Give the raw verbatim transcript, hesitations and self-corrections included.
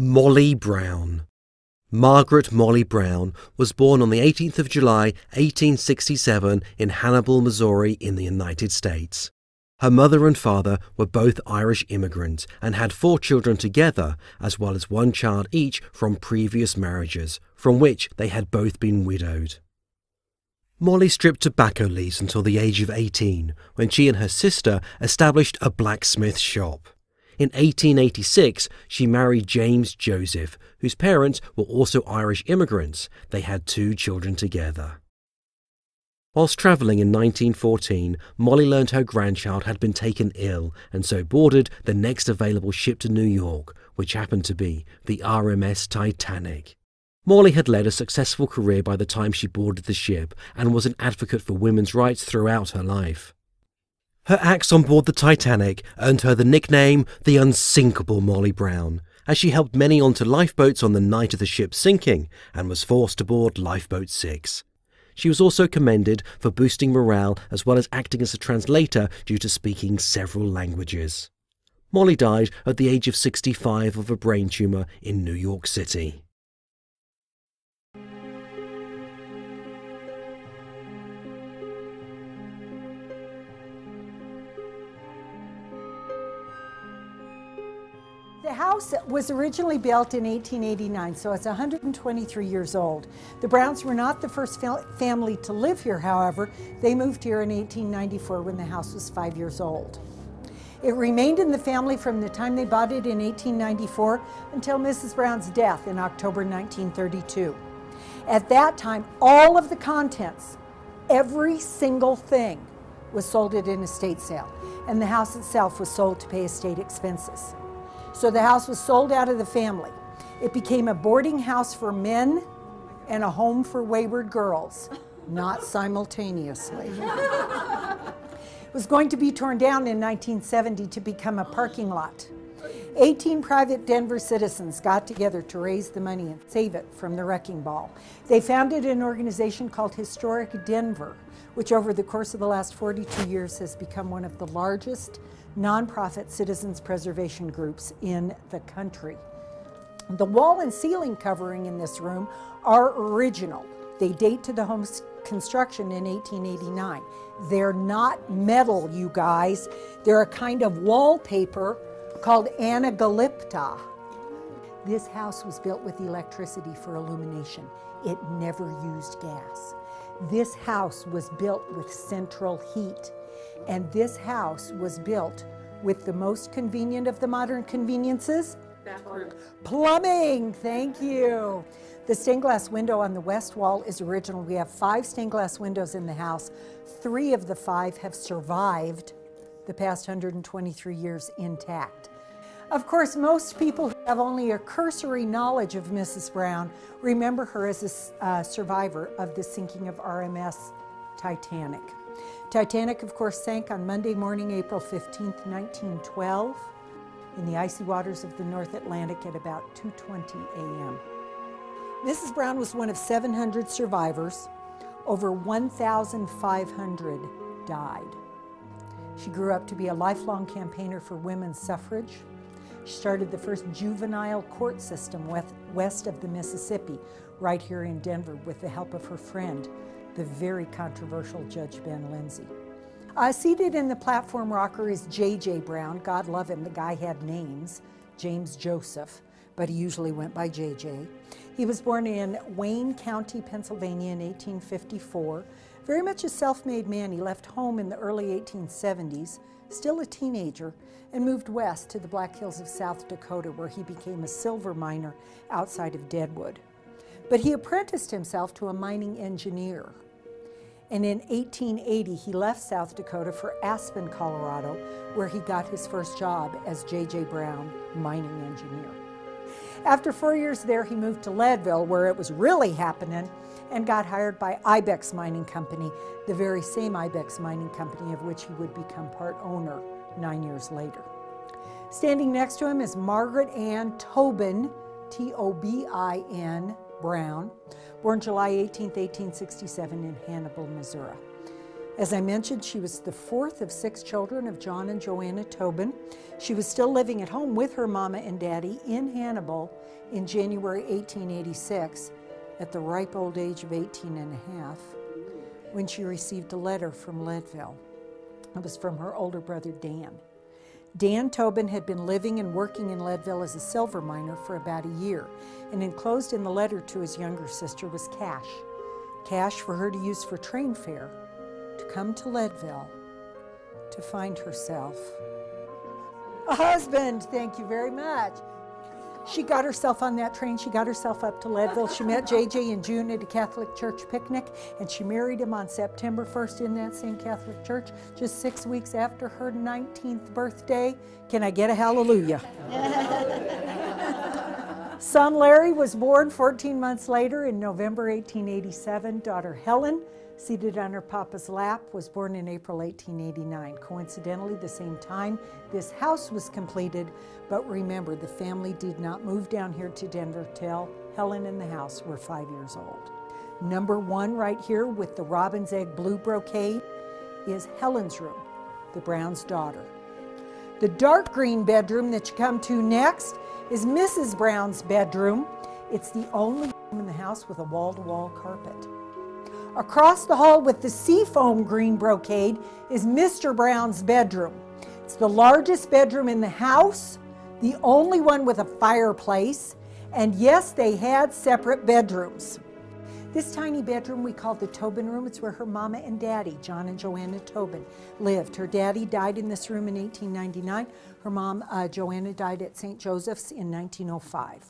Molly Brown. Margaret Molly Brown was born on the eighteenth of July, eighteen sixty-seven in Hannibal, Missouri in the United States. Her mother and father were both Irish immigrants and had four children together, as well as one child each from previous marriages, from which they had both been widowed. Molly stripped tobacco leaves until the age of eighteen, when she and her sister established a blacksmith shop. In eighteen eighty-six, she married James Joseph, whose parents were also Irish immigrants. They had two children together. Whilst travelling in nineteen fourteen, Molly learned her grandchild had been taken ill and so boarded the next available ship to New York, which happened to be the R M S Titanic. Molly had led a successful career by the time she boarded the ship and was an advocate for women's rights throughout her life. Her acts on board the Titanic earned her the nickname the Unsinkable Molly Brown, as she helped many onto lifeboats on the night of the ship's sinking and was forced to board Lifeboat six. She was also commended for boosting morale as well as acting as a translator due to speaking several languages. Molly died at the age of sixty-five of a brain tumour in New York City. The house was originally built in eighteen eighty-nine, so it's one hundred twenty-three years old. The Browns were not the first family to live here, however. They moved here in eighteen ninety-four when the house was five years old. It remained in the family from the time they bought it in eighteen ninety-four until Missus Brown's death in October nineteen thirty-two. At that time, all of the contents, every single thing, was sold at an estate sale, and the house itself was sold to pay estate expenses. So the house was sold out of the family. It became a boarding house for men and a home for wayward girls, not simultaneously. It was going to be torn down in nineteen seventy to become a parking lot. eighteen private Denver citizens got together to raise the money and save it from the wrecking ball. They founded an organization called Historic Denver, which over the course of the last forty-two years has become one of the largest nonprofit citizens preservation groups in the country. The wall and ceiling covering in this room are original. They date to the home's construction in eighteen eighty-nine. They're not metal, you guys. They're a kind of wallpaper called Anna Galipta. This house was built with electricity for illumination. It never used gas. This house was built with central heat. And this house was built with the most convenient of the modern conveniences. Bathroom. Plumbing, thank you. The stained glass window on the west wall is original. We have five stained glass windows in the house. Three of the five have survived the past one hundred twenty-three years intact. Of course, most people who have only a cursory knowledge of Missus Brown remember her as a uh, survivor of the sinking of R M S Titanic. Titanic, of course, sank on Monday morning, April fifteenth, nineteen twelve, in the icy waters of the North Atlantic at about two twenty a m Missus Brown was one of seven hundred survivors. Over one thousand five hundred died. She grew up to be a lifelong campaigner for women's suffrage. She started the first juvenile court system west of the Mississippi, right here in Denver, with the help of her friend, the very controversial Judge Ben Lindsay. Uh, seated in the platform rocker is J J Brown. God love him, the guy had names, James Joseph, but he usually went by J J. He was born in Wayne County, Pennsylvania in eighteen fifty-four. Very much a self-made man, he left home in the early eighteen seventies, still a teenager, and moved west to the Black Hills of South Dakota, where he became a silver miner outside of Deadwood. But he apprenticed himself to a mining engineer. And in eighteen eighty, he left South Dakota for Aspen, Colorado, where he got his first job as J J. Brown, mining engineer. After four years there, he moved to Leadville, where it was really happening, and got hired by Ibex Mining Company, the very same Ibex Mining Company of which he would become part owner nine years later. Standing next to him is Margaret Ann Tobin, T O B I N, Brown, born July eighteenth, eighteen sixty-seven in Hannibal, Missouri. As I mentioned, she was the fourth of six children of John and Joanna Tobin. She was still living at home with her mama and daddy in Hannibal in January eighteen eighty-six at the ripe old age of eighteen and a half when she received a letter from Leadville. It was from her older brother, Dan. Dan Tobin had been living and working in Leadville as a silver miner for about a year, and enclosed in the letter to his younger sister was cash. Cash for her to use for train fare, to come to Leadville, to find herself a husband. Thank you very much. She got herself on that train. She got herself up to Leadville. She met J J in June at a Catholic church picnic, and she married him on September first in that same Catholic church, just six weeks after her nineteenth birthday. Can I get a hallelujah? Son Larry was born fourteen months later in November eighteen eighty-seven. Daughter Helen, seated on her papa's lap, was born in April eighteen eighty-nine. Coincidentally, the same time this house was completed, but remember, the family did not move down here to Denver till Helen and the house were five years old. Number one right here with the robin's egg blue brocade is Helen's room, the Browns' daughter. The dark green bedroom that you come to next is Missus Brown's bedroom. It's the only room in the house with a wall-to-wall carpet. Across the hall with the seafoam green brocade is Mister Brown's bedroom. It's the largest bedroom in the house, the only one with a fireplace, and yes, they had separate bedrooms. This tiny bedroom we called the Tobin room. It's where her mama and daddy, John and Joanna Tobin, lived. Her daddy died in this room in eighteen ninety-nine. Her mom, uh, Joanna, died at Saint Joseph's in nineteen oh five.